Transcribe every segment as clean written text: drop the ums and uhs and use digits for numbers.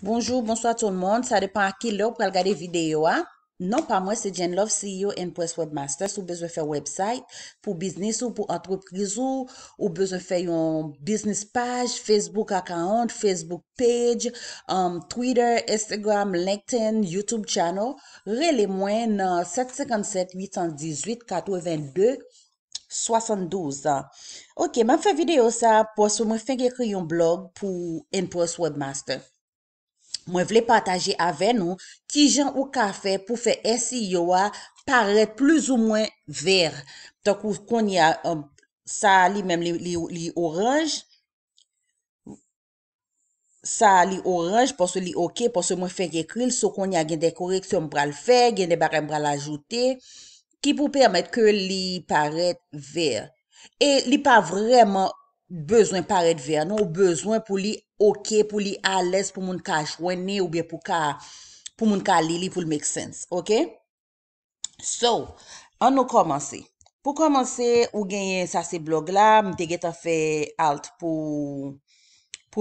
Bonjour, bonsoir tout le monde. Ça dépend à qui l'heure pour regarder vidéo. Hein? Non, pas moi, c'est Jen Love, CEO Empress Webmaster. Si vous besoin faire website pour business ou pour entreprise ou besoin faire une business page, Facebook account, Facebook page, Twitter, Instagram, LinkedIn, YouTube channel, relez-moi dans 757 818 82 72. Ok, je fais vidéo ça pour ce que je fais écrire un blog pour Empress Webmaster. Moi, je voulais partager avec nous qui gens au café pour faire SEO paraître plus ou moins vert. Donc, qu'on y a ça, lui-même, les orange. Ça, les orange, parce que les ok, parce que moi, je fais écrire, ce qu'on y a des corrections pour le faire, des barèmes pour l'ajouter, qui pour permettre que les paraître vert. Et les pas vraiment besoin paraître vert, non, besoin pour les ok, pour li à l'aise, pour moun ka joine, ou bien pour moun ka lili, pour le make sense, ok? So, on nous commence. Pour commencer, ou gagne ça c'est blog là, m'te geta fait alt pour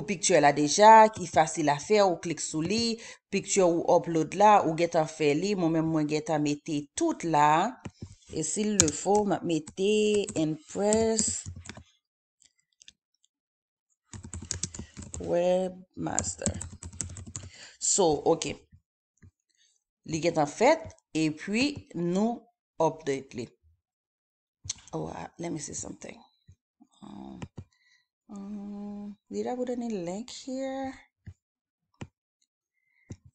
picture là déjà, qui facile à faire, ou clique sous li, picture ou upload là, ou geta fait li, moi-même moi geta mette tout là, et s'il le faut, mette Empress Webmaster. So, ok. Li get en fait, et puis nous update li. Oh, let me see something. Did I put any link here?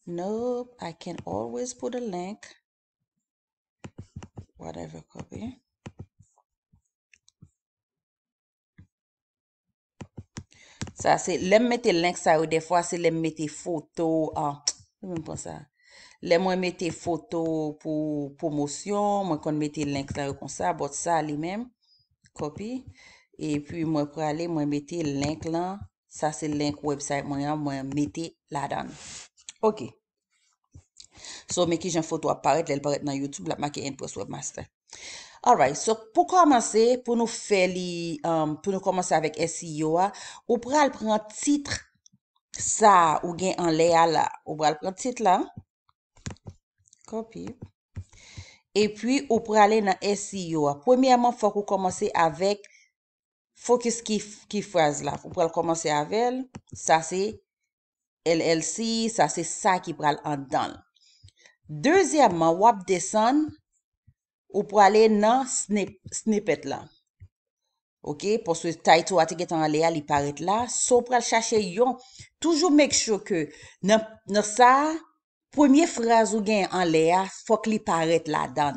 Nope, I can always put a link. Whatever, copy. Ça, c'est, l'aime mettre link, ça, ou des fois, c'est l'aime mettre photo, ah, même pas ça. L'aime mettre photo pour promotion, moi, quand mettre link, là, comme ça, bot ça, lui-même, copy. Et puis, moi, pour aller, moi, mettre link, là, ça, c'est link website, moi, mettre là-dedans. OK. So, mais qui j'ai une photo apparaître, elle apparaît dans YouTube, la marque Empress Webmaster. Alright, so pour commencer, pour nous faire pour nous commencer avec SEO, ou pral prend titre ça ou gain en l'air là, ou pral prend titre là. Copy. Et puis ou pral aller dans SEO. Premièrement, faut qu'on commence avec focus qui phrase là. Ou pral commencer avec ça c'est LLC, ça c'est ça qui pral en dedans. Deuxièmement, web descend ou pour aller dans snippet là. OK, pour ce title atiquet en l'air, il paraît là, so pour chercher yon, toujours make sure que dans ça première phrase ou gain en l'air, faut qu'il paraît là dedans.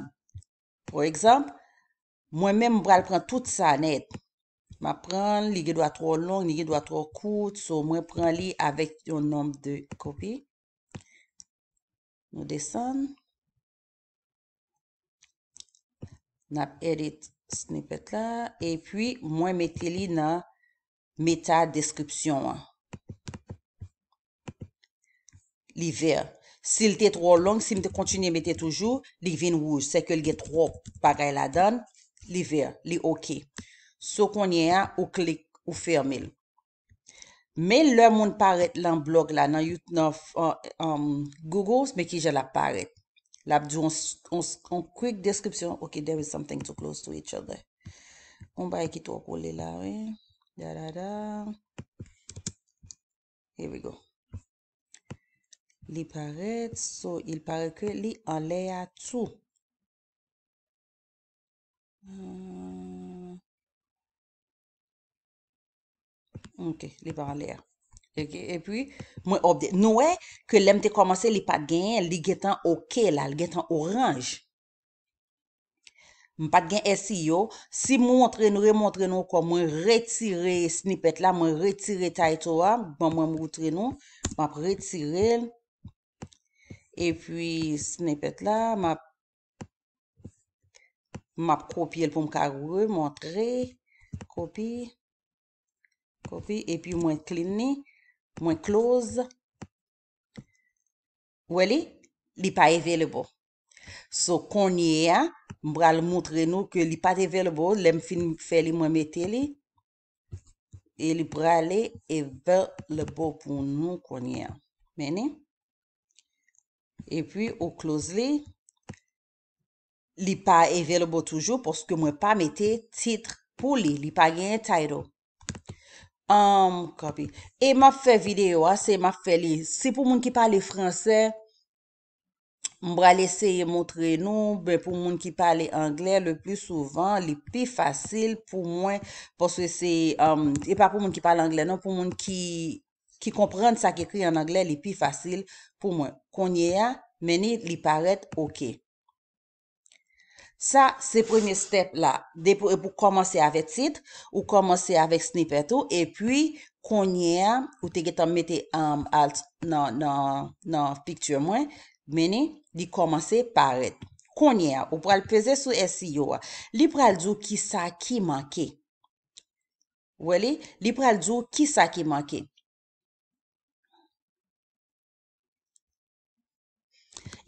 Par exemple, moi-même je prendre tout ça net. M'a prendre, il doit trop long, il doit trop court, so moi prends li avec un nombre de copies. Nous descend. Nap edit snippet là et puis moi mettez li dans meta description l'hiver s'il t'est trop long si m'te continue mettez toujours li vin rouge c'est que il gen trop bagay la donne l'hiver li OK so qu'on y a ou clique ou fermer mais le monde paraît dans blog là dans Google mais qui je la paraît. Là, on quick description. OK, there is something too close to each other. On va quitter au coller là, oui. Da da da. Here we go. Li paraît, so il paraît que li en l'air tout. OK, li paraît en l'air. Okay. Et puis, moi, nous, que l'aime te commencer, les pas de gain, les guettants OK, là, les guettants orange. Pas de gain SEO. Si montre nous, quoi, moi, retirer snippet là, moi, retirer title là, bon, moi, montre nous, m'a retirer. Et puis, snippet là, m'a copier pour me montrer, copie, et puis, moi, cleaner. Moins close. Ou elle li pas available. So qu'on y a, m'bral montrer nous que li pas available, l'aime fin faire li moins mettre li et li bral available pour nous qu'on y a. Many. Et puis, au close-les, li pa available toujours parce que moi pas mettez titre pour li pas gagne title. Copy. Et m'a fait vidéo, c'est m'a fait li. C'est pour moun qui parle français, m'bra l'essayer montrer nous, ben pour moun qui parle anglais le plus souvent, li plus facile pour moi parce que c'est et pas pour moun qui parle anglais non, pour moun qui comprend ça qui écrit en anglais, li plus facile pour moi. Konye a, meni li paraît OK. Ça, c'est le premier step là. Pour commencer avec titre, ou commencer avec snippet, et puis, qu'on y a, ou te getan mette alt dans picture moins, meni, li commencer par être. Qu'on y a, ou pral peser sur SEO, li pral dou ki sa ki manke. Ou li, li pral dou ki sa ki manke.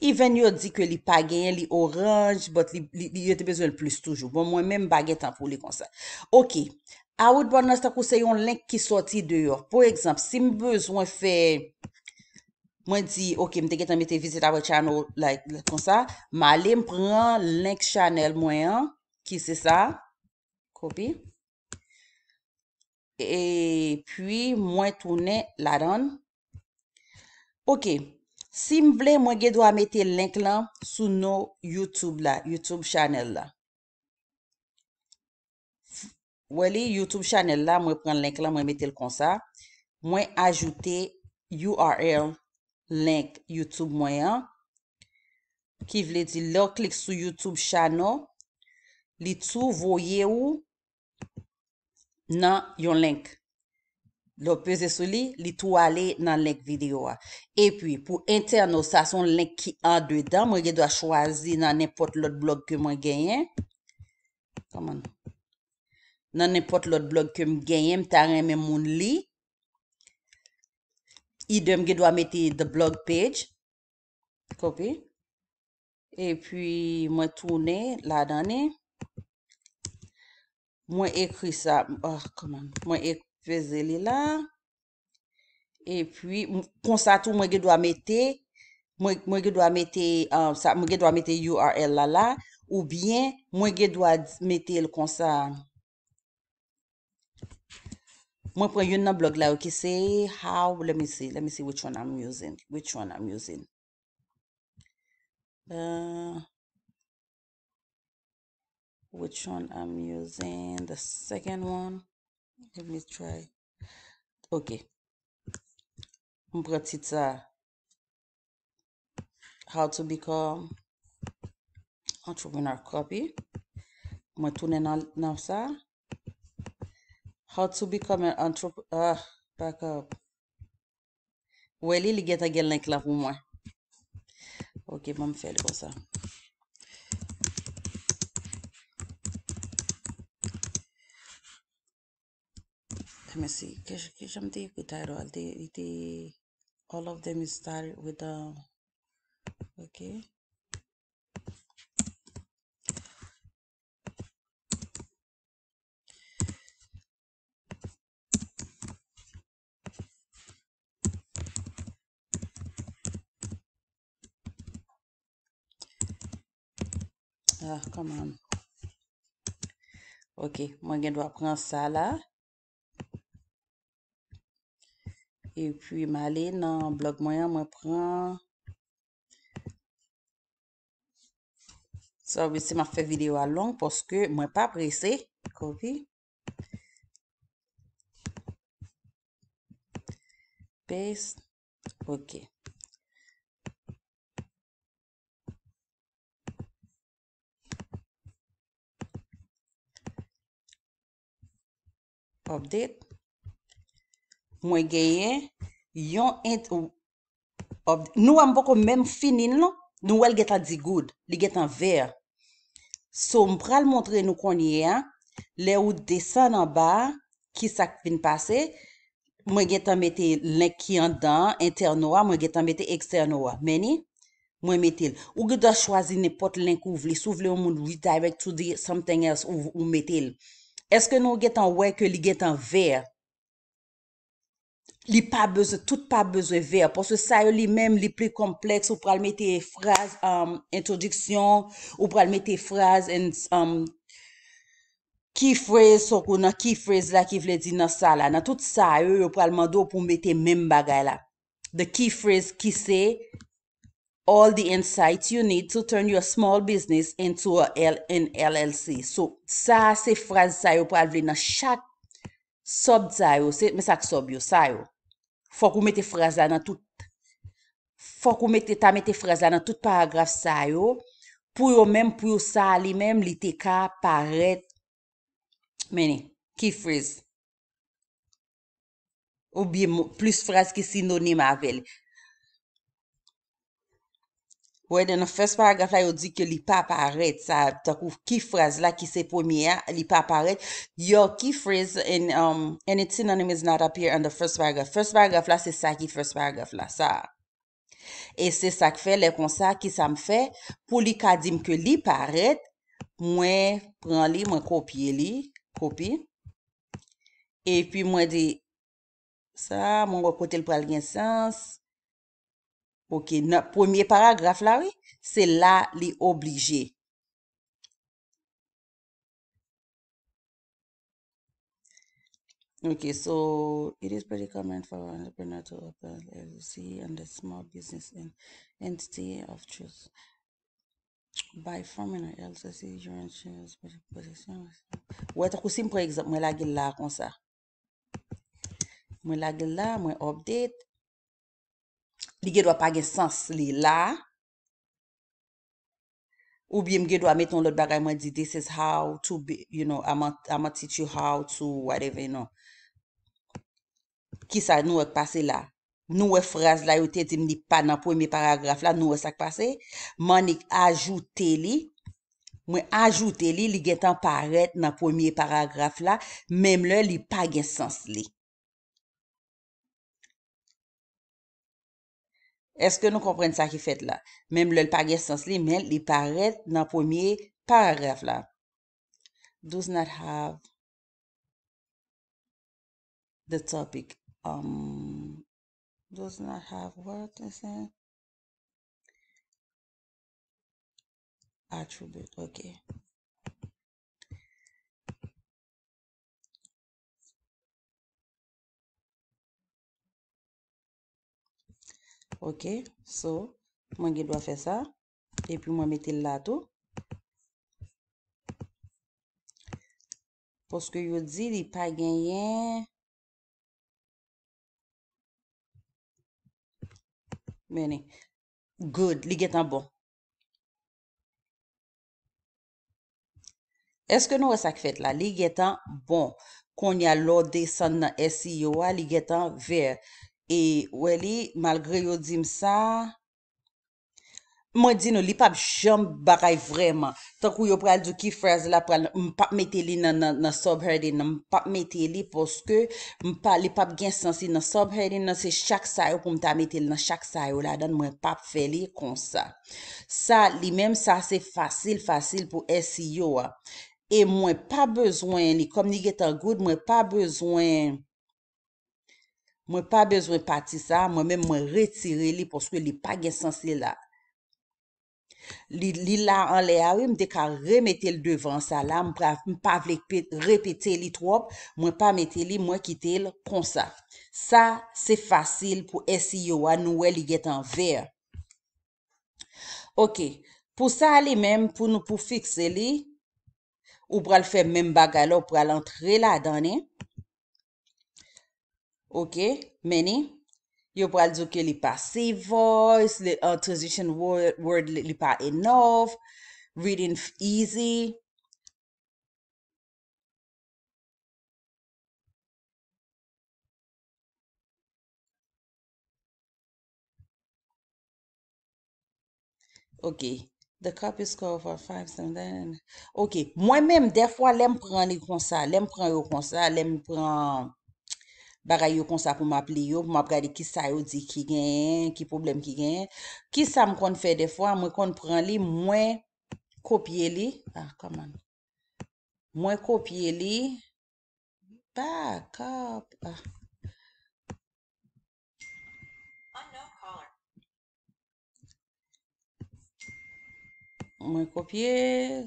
Even yo dit que li pa gagne li orange, but li te besoin plus toujours. Bon, moi-même, baguette pour li comme ça. OK. Outbound, c'est un link qui sorti dehors. Par exemple, si me besoin fait, moi dit, OK, me te mette visite our channel, like, comme ça, m'aller me prendre link channel moyen, qui c'est ça? Copy. Et puis, moi tourner la donne. OK. Si m'vle, moi ge dois mettre link là sous nos YouTube là, YouTube channel là. Wali YouTube channel là, moi prendre link là, moi mettre le comme ça. Moi ajouter URL link YouTube moyen qui veut dire là clique sur YouTube channel, li tout voyer ou nan yon link. Le pese sou li, li tou ale nan link vidéo. Et puis, pour interno, ça son link qui en dedans. Moi, je dois choisir dans n'importe l'autre blog que moi gagne. Comment? Dans n'importe l'autre blog que moi gagne, m'tarren même moun li. Idem, je dois mettre the blog page. Copy. Et puis, moi tourner la donne. Moi écrit ça. Oh, comment? Moi écrit. Faisez-le là. Et puis, comme ça, tout, moi, je dois mettre, ça, moi, je dois mettre URL là, là, ou bien, moi, je dois mettre le comme ça. Moi, prends une blog là, ok, c'est how, let me see which one I'm using. Which one I'm using, the second one. Let me try. OK. On pratique ça. How to become entrepreneur copy. Moi tourner dans ça. How to become an entrepreneur. Back up. Où est-ce qu'il y a un link là pour moi? OK, je vais me faire comme ça. Merci. Que j'aime dire que Tyrol, all of them is started with the. OK. Ah, come on. OK. Moi, je dois prendre ça là. Et puis, m'aller dans le blog moyen, moi prends. Ça, c'est ma fait vidéo à long parce que moi pas pressé. Copy. Paste. OK. Update. Moi gagne yon nous am beaucoup même fini non nous elle get a dit good li get en vert so m pral montrer nous connait les ou descend en bas qui ça vient passer moi get en mettre link qui en dedans interno moi get en mettre externo mais ni moi mettre ou doit choisir n'importe link ou vle souvle on moun redirect to the something else ou mettre est-ce que nous get en ouais que li get en vert li pas besoin, tout pas besoin verbe, parce que ça lui-même li plus complexe, ou pral mettre phrase introduction, ou pral mettre phrase key phrase, so qu'on a key phrase là qui veut dire dans ça là, dans tout ça yo pral mando pour mettre même bagay là. The key phrase qui c'est all the insights you need to turn your small business into an LLC. So ça c'est phrase ça yo pral vle dans chaque sub ça yo, c'est mais ça sub yo ça yo. Faut qu'on mette phrase là dans tout. Faut qu'on mette phrase là dans tout paragraphe ça yo pour yo même pour ça lui même li te ka paraître meni key phrase. Ou bien plus phrase qui synonyme avec. Ouais, dans le first paragraphe là, il dit que li pa paraît ça, donc key phrase là qui c'est première, li pa paraît. Your key phrase and its synonym is not appear on the first paragraph. First paragraph là, c'est ça qui first paragraph là, ça. Et c'est ça que fait les constats qui ça me fait pour li ka dim que li paraît, moi prend li, moi copier li, copie. Et puis moi dit ça, mon côté le pral gen sens. OK, notre premier paragraphe là, oui, c'est là, les obligés. OK, so it is pretty common for an entrepreneur to open an LLC and a small business entity of choice. By forming an LLC, your insurance position. Ouais, t'as cousin, par exemple, moi la gueule là, comme ça. Moi la gueule là, moi update. Li ge doit pas gen sens li là ou bien ge doit metton l'autre bagay mwen di this is how to be, you know, I'm gonna teach you how to whatever, you know. Ki sa nou ek pase la, nou e phrase la yo te di ni pa nan premier paragraphe la, nou e sa k pase man ik ajoute li, mwen ajoute li, li gen tan paret nan premier paragraphe la, même le li pa gen sens li. Est-ce que nous comprenons ça qui fait là? Même le pas de sens, mais il paraît dans le premier paragraphe là. Does not have the topic. Does not have what is it? Attribute. OK. OK, so, moi je dois faire ça. Et puis, moi mettre là tout. Parce que je dis, il n'y a pas gagné. Mais, good, il est en bon. Est-ce que nous avons ça que fait là? Il est en bon. Quand il y a l'ordre descend dans SEO, il est en vert. Et Welly, malgré yo dim ça, moi dis non, li pa jam bagay vraiment. Tant que yo pral du key phrase la pral m'pa mette li nan subheading, m'pa mette li parce que m'pa li pa gen sens nan subheading, nan c'est chaque sa yo pou m'ta mette li nan chaque sa yo la dan moi pa fè li comme ça. Ça li même ça c'est facile pour SEO. Et moi pas besoin li comme li get en good, moi pas besoin. Moi pas besoin parti ça, moi même moi retirer li parce que li pas gen sens li là. Li là en l'air, oui, m'te ka remettre le devant ça là, m'pa répéter li trop, moi pas mettre li, moi quitter le comme ça. Ça c'est facile pour SEO à nous li get en vert. OK, pour ça li même pour nous pour fixer li ou pral faire même bagay là, ou pral entrer là dedans. OK, meni, yo pral di ke li pa save voice, li transition word li pa enough, reading easy. OK, the copy score for 579. OK, moi-même, des fois, l'aime prendre comme ça, l'aime prendre. Bagay yo kon sa pou m'appeler yo pou m'apprendre ki sa yo di ki gen ki problème ki gen ki sa m kon fè des fois moi kon prend li moins copier li comment moins copier li back up Mwen kopye.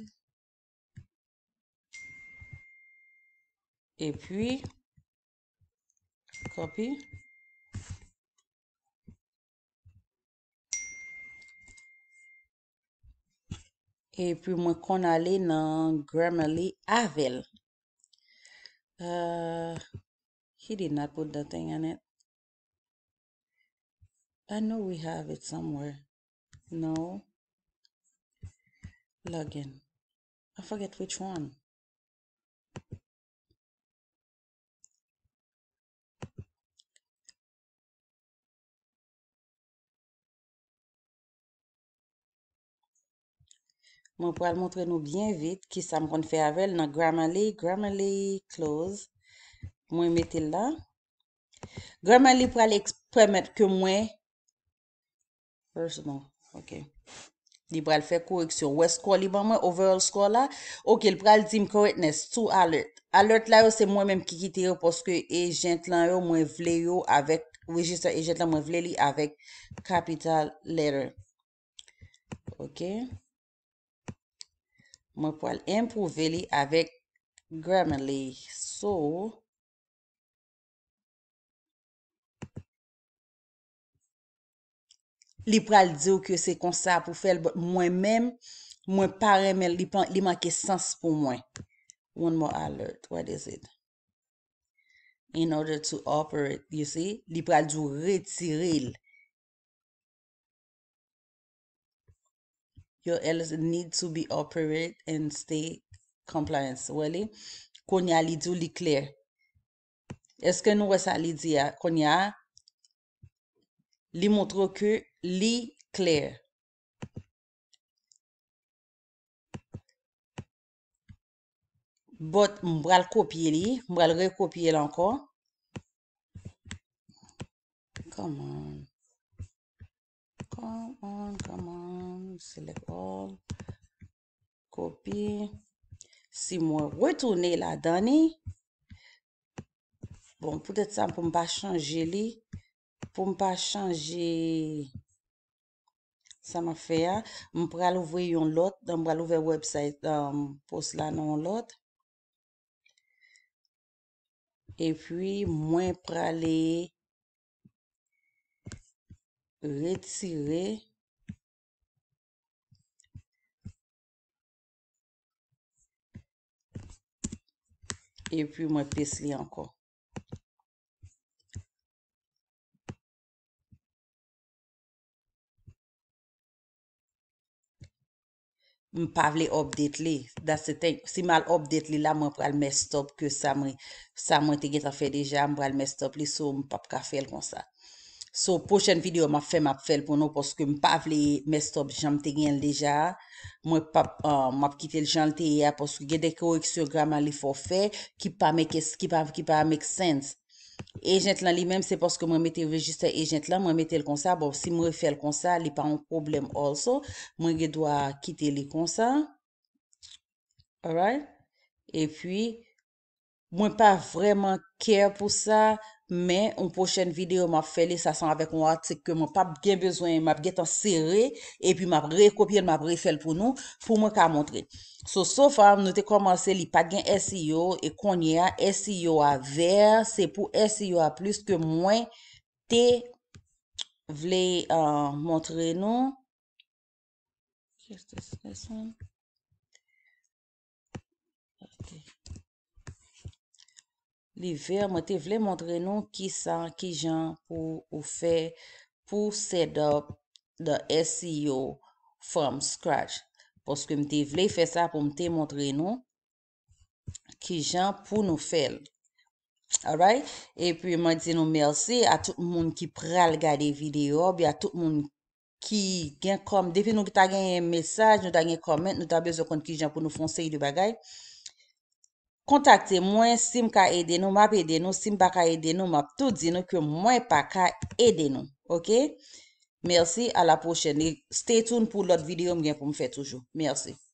Et puis, copy. Et puis, moi, qu'on allait dans Grammarly Avel. He did not put that thing on it. I know we have it somewhere. No. Login. I forget which one. Moi, pour montrer nous bien vite qui ça me qu'on fait avec dans Grammarly close. Moi mettez là. Grammarly pour aller permettre que moi personal. OK. Il va faire correction. Où score liban moi overall score là. OK, il va le team correctness to alert. Alert là c'est moi même qui quitte parce que agent là au moins vle yo avec registre agent là moi vle li avec capital letter. OK. Moi pour l'improver avec Grammarly. So, li pral dire que c'est comme ça pour faire moi-même, moi pareil, mais li manque sens pour moi. One more alert. What is it? In order to operate, you see, li pral dire retirer. Your LLC need to be operate and stay compliance. Wally, konya li dou li clear. Est-ce que nous ça li dit ya? Konya li montre que li clear. But m'bral copier li, m'bral recopier l'encore. Come on. Come on, select all, copy. Si moi retourner la donnée, bon, peut-être ça pour ne pas changer les, pour ne pas changer, ça m'a fait, on pourra l'ouvrir un lot, on pourra l'ouvrir website, pour cela non l'autre. Et puis, moi pour aller retirer et puis moi pèse encore m'pa vle update li that's the thing si mal update li la moi pral mettre stop que ça moi te geta fait déjà moi pral mettre stop li so m'pa ka faire comme ça. So, prochaine vidéo, m'a fait pour nous parce que m'pa vle mes stop, j'en te gen déjà. Moi, m'a quitté le j'en te ya parce que gen des corrections Grammarly faut faire qui pas make sense. Agent là, lui-même, c'est parce que moi mette registre agent là, moi mette le comme ça. Bon, si moi fais le comme ça, il pas un problème also. Moi, je dois quitter le comme ça. Alright? Et puis, moi pas vraiment care pour ça. Mais, en prochaine vidéo, m'a fait ça sent avec un article que m'a pas bien besoin, m'a bien serré, et puis m'a recopié, m'a refait pour nous, pour moi qu'à montrer. So far, nous t'ai commencé, li pas gain SEO, et qu'on y a SEO à vert, c'est pour SEO à plus que moins, t'es, v'lais, montrer nous. Qu'est-ce que c'est ça? L'hiver, moi, te vle montrer nous qui j'en pour faire, pour set up the SEO from scratch. Parce que m'te vle faire ça pour m'te montrer nous qui j'en pour nous faire. Alright? Et puis, moi, dis nous merci à tout le monde qui pral regarder vidéo, bien à tout le monde qui gagne comme, depuis nous t'a gagné un message, nous t'a gagné un comment, nous t'a besoin de qui j'en pour nous foncer de bagaille. Contactez-moi si m'ka aider nous, m'a aider nous, si m'pa ka aider nous, m'a tout dit nous que moi pas ka aider nous. OK? Merci, à la prochaine. Stay tuned pour l'autre vidéo m'gen pour me faire toujours. Merci.